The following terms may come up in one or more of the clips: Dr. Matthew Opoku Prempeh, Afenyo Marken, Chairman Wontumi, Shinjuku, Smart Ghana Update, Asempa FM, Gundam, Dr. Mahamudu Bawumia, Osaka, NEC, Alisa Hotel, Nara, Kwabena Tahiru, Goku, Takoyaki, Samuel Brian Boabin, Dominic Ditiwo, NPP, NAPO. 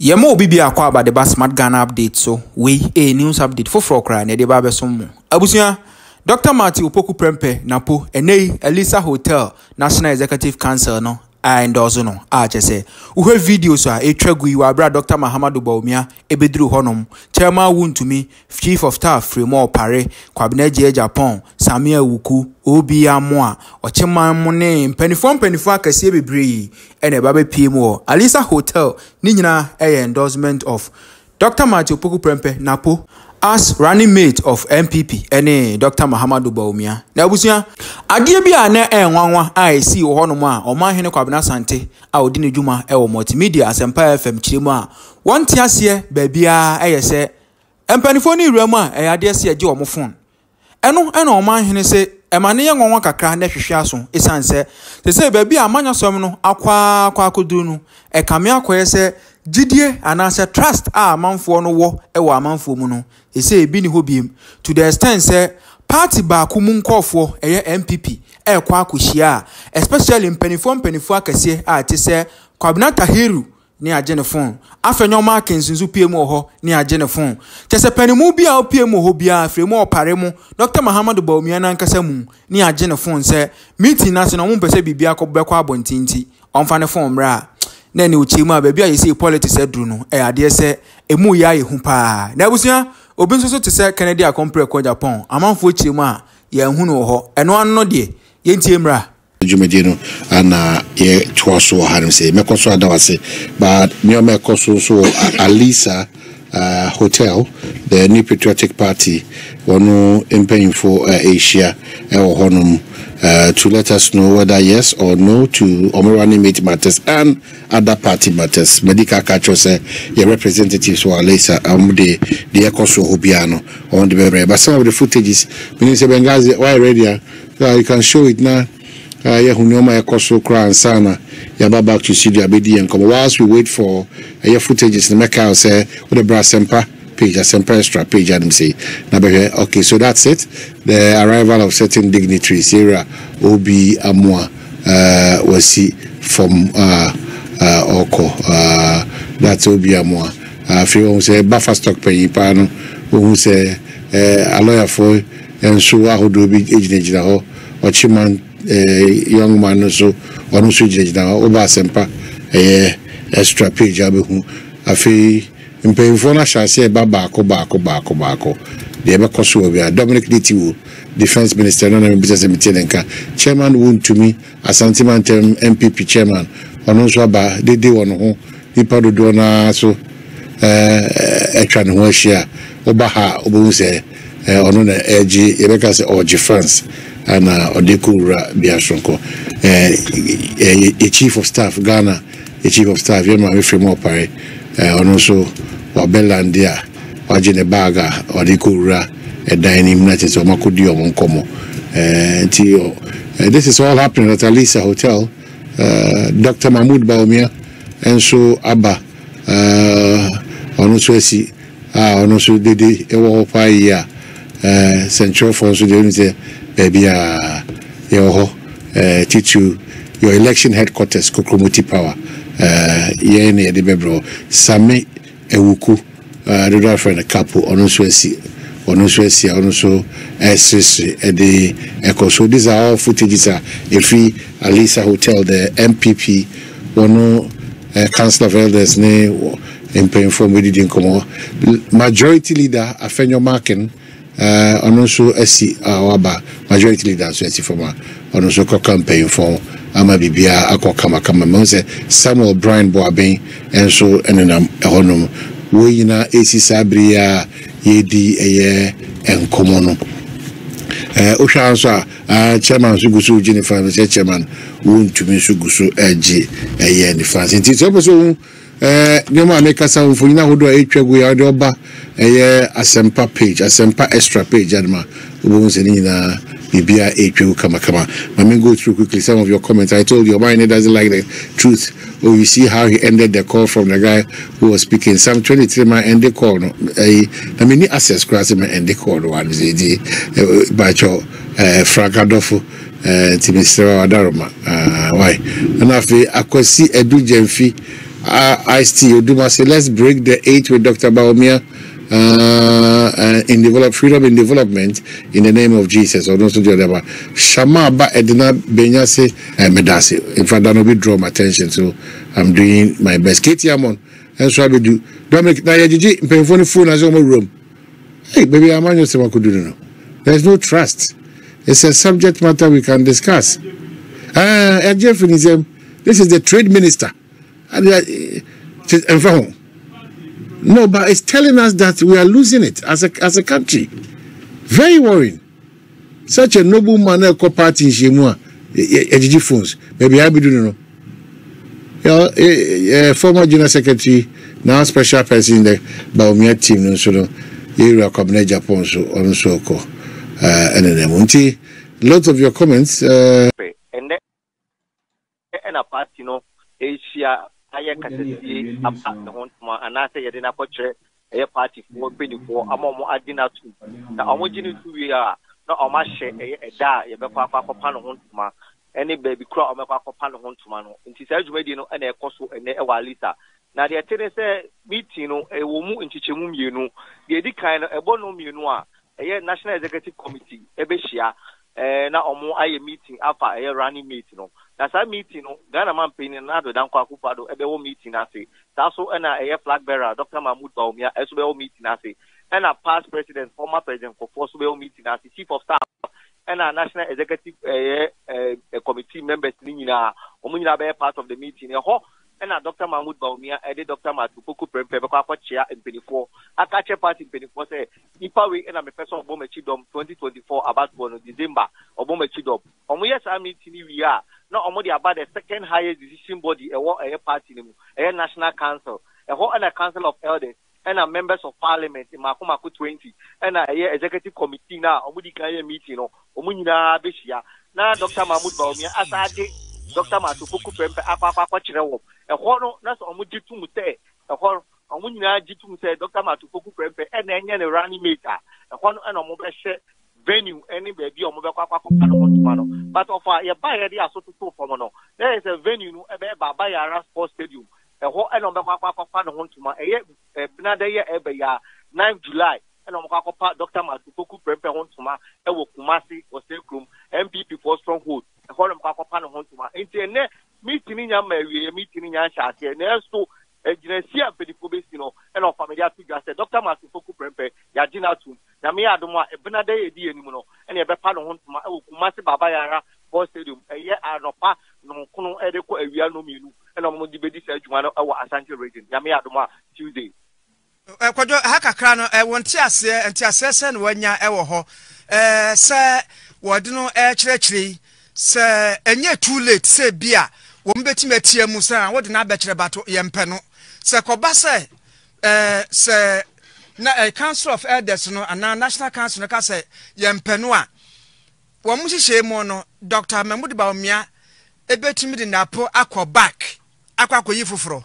Yemo bibi akwa ba deba Smart Ghana Update so we a news update for frokra ne deba be somo. Abusia Dr. Matthew Opoku Prempeh NAPO NA Alisa Hotel National Executive Council no I endorse no say uhe video so a twagui wa bra Dr. Mahamudu Bawumia ebedru honom Chairman Wontumi Chief of Staff Fremo Pare Kwabena Gie Japan Samia Wuku Obi Amoa Ocheman Mone Penifo akase bebre ene ba be pmo Alisa Hotel ni nyina endorsement of Dr. Matthew Opoku Prempeh NAPO as running mate of NPP ene Dr. Mahamudu Bawumia na abusia adie bi a na enwanwa a si wo hono ma omahene Kwabena Asante a odi ne dwuma e wo multimedia Asempa FM chiremu a wonte ase ba bia eyese empanifo ni wura mu a eyade ase age omo phone eno eno omahene se emane ye nwanwa kakra na hwehwe aso esanse se se ba bia amanya som no akwa akwa akoduru no e kame akoye se Jidye anase trust a manfo no wo ewa amanfo mu no ese ebi ni hobiem to the extent say party ba kumunkofo eye MPP ekwa akohia especially mpanifo akase a te say Kwabena Tahiru ni agene phone afenyo markings nzu pm ho ni agene phone tese panimu bi a pm ho bia afremu opare mu Dr. Mahamudu Bawumia na nkasa mu ni agene phone say meeting na se no mo pese bibia kobekwa abontinti omfa ne phone mra Neni uchima baby I see politics edruno ade se emu ya ehu pa na busia obi nsoso te se Kennedy akompre ko Japan amanfo chima ye hunu ho eno anno de ye ntiemra jumedino ana ye twaso harim se mekoso adawase but me mekoso so Alisa Hotel, the New Patriotic Party, one impending for Asia, to let us know whether yes or no to Omorani mate matters and other party matters. Medical cultures, your representatives were Alisa, the Ecoso Hobiano on the Bebre. But some of the footages, Minister Benghazi, why radio? You can show it now. Yehunoma Ecoso Crown Sana. Yaba back to studio Abedi and come. Whilst we wait for your footages, the Mecca say with the brass semper page, a semper extra page, and say, okay, so that's it. The arrival of certain dignitaries, Sarah Obi Amwa, was see from Oko, that's Obi Amwa. Few say buffer stock pay, Pano, who say a lawyer for and so who do be agent or Chiman. Young man so on switch now over sempa extra page abu afi impeyfo na shase bako the ebekoso obia Dominic Ditiwo defense minister no na business meeting nka Chairman Wontumi Asante Mantam MPP chairman on so aba dede wono ho nipa dodo na so etwa ne ho ahia obaha obu se ono na eji ebeka se oji France and Odekura Biasonko, a chief of staff Ghana, a chief of staff Yema Fremo Pare, and also Wabelandia, Wajinebaga, Odekura, a dining matches or Makudio Moncomo, and Tio. This is all happening at Alisa Hotel, Dr. Mahamudu Bawumia, and so Abba, and also Esi, and also Didi Ewa Paya. Central for the unity, baby, your election headquarters, Kokromoti Power, Yene Debebro, Same Ewuku, the girlfriend, a couple, on Swesi, on also SSC, at the Echo. So these are all footages. If we Alisa Hotel, the MPP, one Council of Elders, name, and paying for me, didn't come on. Majority leader, Afenyo Marken. And also SC Awaba majority leader so SC former and also campaign for Amabibia Akokama Kamamose Samuel Brian Boabin and so Enam Honum Wina AC Sabria Yedi Aye and Komono Usha Ansa Chairman Sugusu Jennifer Chairman Wontumi Sugusu Eji Aye and France. It is also Nema make sound for you now. Do I check we are the Oba? Asempa page, Asempa extra page, Adma. Wounds and Nina, Bibia, HQ, Kamakama. I mean, go through quickly some of your comments. I told your mind it doesn't like the truth. Oh, you see how he ended the call from the guy who was speaking. Some 23 man end the call. No, I mean, the access cross him and the call one is the Bacho Fragadofo, Timistera Adaroma. Why? And after I could see a do Jemfi. ICT Oduma say, let's break the eight with Dr. Bawumia in develop freedom in development in the name of Jesus. Or not to the other one. Shama ba Edina Benya say Medasi. In fact, that will be draw my attention. So I'm doing my best. Katie Amon, and so I will do. Don't make now. Jiji, pay for the phone as your room. Hey, baby, I'm on your stomach. There's no trust. It's a subject matter we can discuss. This is the trade minister. No, but it's telling us that we are losing it as a country. Very worrying. Such a noble man, a party in Shimua, EGG phones. Maybe I be doing no. Former General Secretary, now special person in the Bawumia team, so you are coming to Japan, so on so called. And then, Monty, lots of your comments. And then, a part, you know, Asia. I can see about the one and I say I didn't portray a party for 24. I'm more dinner too. Now, I'm watching it. We are not much a die, a papa for Panama, any baby crop of a papa for Panama. And she said, you know, and a cosso and a walita. Now, the attendance meeting a woman in Chichimum, you know, the kind of a bonum, you know, a national executive committee, a Beshia, and now more I meeting after a running meeting. That's a meeting, Ghana man paying another than Kwakupado, a whole meeting, I say. That's so, and I a flag bearer, Dr. Mahamudu Bawumia, as well meeting, I say. And a past president, former president, for possible meeting, as the chief of staff, and a national executive committee members, Nina, Omunina, part of the meeting, and a Dr. Mahamudu Bawumia, and Dr. Matthew Opoku Prempeh, chair in 24, a catcher party in 24, say, Ipawe, and I'm a person of Bomachidom 2024, about 1 December, or Bomachidom. On we are meeting, we are. No, only about the second highest decision body, a party, a national council, a whole and a council of elders, and a members of parliament in Makumako 20, and a executive committee now, Omudi Kaya meeting, Omunina Bishia. Now, Dr. Mahamudu Bawumia, as I did, Dr. Matthew Opoku Prempeh, Apa Chirewop, a horror, that's Omudi Tumute, a horror, Omunina Jitumute, Dr. Matthew Opoku Prempeh, and then a running maker, a horror and a mobile shed. Venue any baby or mobile Kwakupano, but of a buyer, they are so to form. There is a venue, a buyer, sports stadium, a whole and on the Kwakupano, a Benadea, a 9th July, and on Kwakupa, Dr. Matthew Opoku Prempeh Hontuma, a Wokumasi, or Stelkum, NPP for stronghold, a whole of Kwakupano Hontuma, and meeting in Yamari, meeting in Yashati, and there's two. Genesia Pedicobesino and of Familia Pigas, Dr. Matthew Opoku Prempeh, Yajinatu, Namia Duma, Benade di Nimuno, and a Bepano Kumasi Babayara, Boss Stadium, a year Anopa, no Kuno Edeco, a Viano Minu, and on Modibedi Sergio, our Asante region, Namia Duma, Tuesday. Hakakrano, I want Tiasia and Tiasan when ya ewoho, sir, Wadino Air Churchly, sir, and yet too late, say beer. Wombeti metie musa wo de na bekyere bato yempe no se koba se se na council of elders no ana national council no ka se yempe no a wo mu hihye mu no Dr. Mahamudu Bawumia ebetimi de NAPO akọ back akwa yi foforo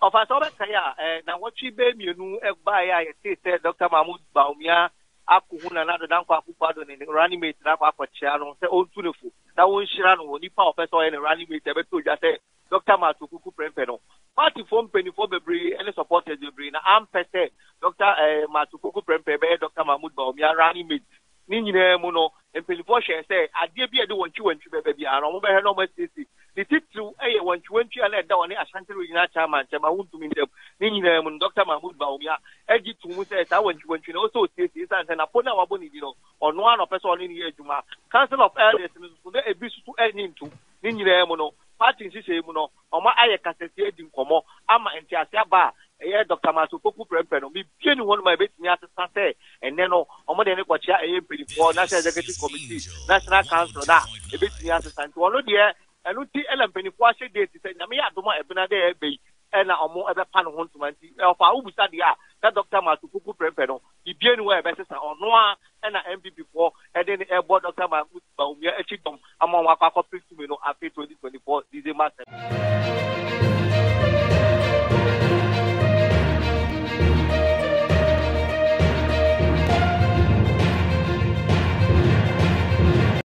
ofaso be kaya na wotwi be mienu egba ya yete Dr. Mahamudu Bawumia akuhuna na do dan kwa akupado ni running mate na kwa akọchia no se ontunefo na won shira no ni pa ofessor en running mate e be to ja se Dr. Matthew Opoku Prempeh no party form 24 bebre any supporters bebre na am pese Dr. Matthew Opoku Prempeh be Dr. Mahamudu Bawumia running mate ni nyina mu no empelifo hwe se ade bi e de wonchi bebe bi ara mo be he no ma sisi the titru e ye wonchi ala e da woni Ashanti Regional Chairman Chairman Wontumi ndem ni nyina mu Dr. Mahamudu Bawumia eji tumu se sa wonchi na o so sisi sanse na pona wabo ni di no ono ano pese oni ni ejuma council of elders ni so e bi su eni ntu ni nyina mu no party sisi mu no oma aye kasese edi nkomo ama enti ase aba e Dr. Matthew Opoku Prempeh no mi bie ni won ma be tini ase sanse and then omo de ne kwacha e pili for national executive committee national council na e be tini ase sanse ono de and Luty Ellen Pennyquash date said, Namia Duma Benade Bay, and a more ever pan of our Ubusadia, that Dr. Matthew Opoku Prempeh, the Bienware Besses on Noir, and an MPP 4, and then the airport Dr. Mahamudu Bawumia, a chicken among our 2024 December.